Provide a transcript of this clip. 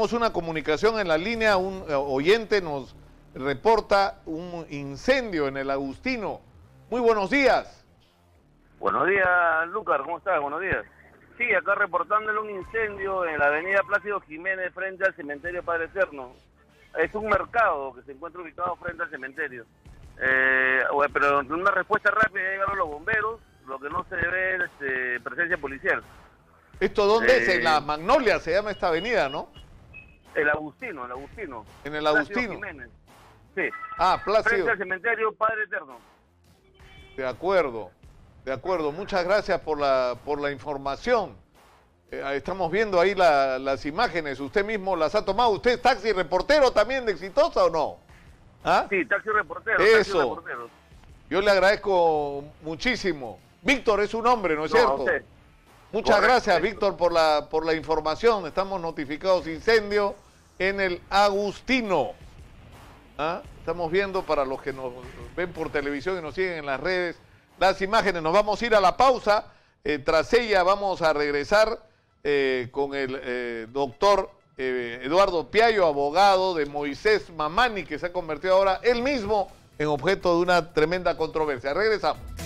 Tenemos una comunicación en la línea, un oyente nos reporta un incendio en El Agustino. Muy buenos días. Buenos días, Lúcar, ¿cómo estás? Buenos días. Sí, acá reportándole un incendio en la avenida Plácido Jiménez frente al cementerio Padre Eterno. Es un mercado que se encuentra ubicado frente al cementerio. Pero una respuesta rápida llegaron los bomberos, lo que no se ve es presencia policial. ¿Esto dónde es? En la Magnolia se llama esta avenida, ¿no? El Agustino, El Agustino. En El Agustino. Plácido Jiménez. Sí. Ah, Plácido. Frente al cementerio Padre Eterno. De acuerdo, de acuerdo. Muchas gracias por la información. Estamos viendo ahí las imágenes. Usted mismo las ha tomado. ¿Usted es taxi reportero también de Exitosa o no? ¿Ah? Sí, taxi reportero. Eso. Taxi reportero. Yo le agradezco muchísimo. Víctor es un hombre, ¿no es cierto? Usted. Muchas gracias, Víctor, por la información. Estamos notificados incendio en El Agustino. ¿Ah? Estamos viendo, para los que nos ven por televisión y nos siguen en las redes, las imágenes. Nos vamos a ir a la pausa. Tras ella vamos a regresar con el doctor Eduardo Piaio, abogado de Moisés Mamani, que se ha convertido ahora él mismo en objeto de una tremenda controversia. Regresamos.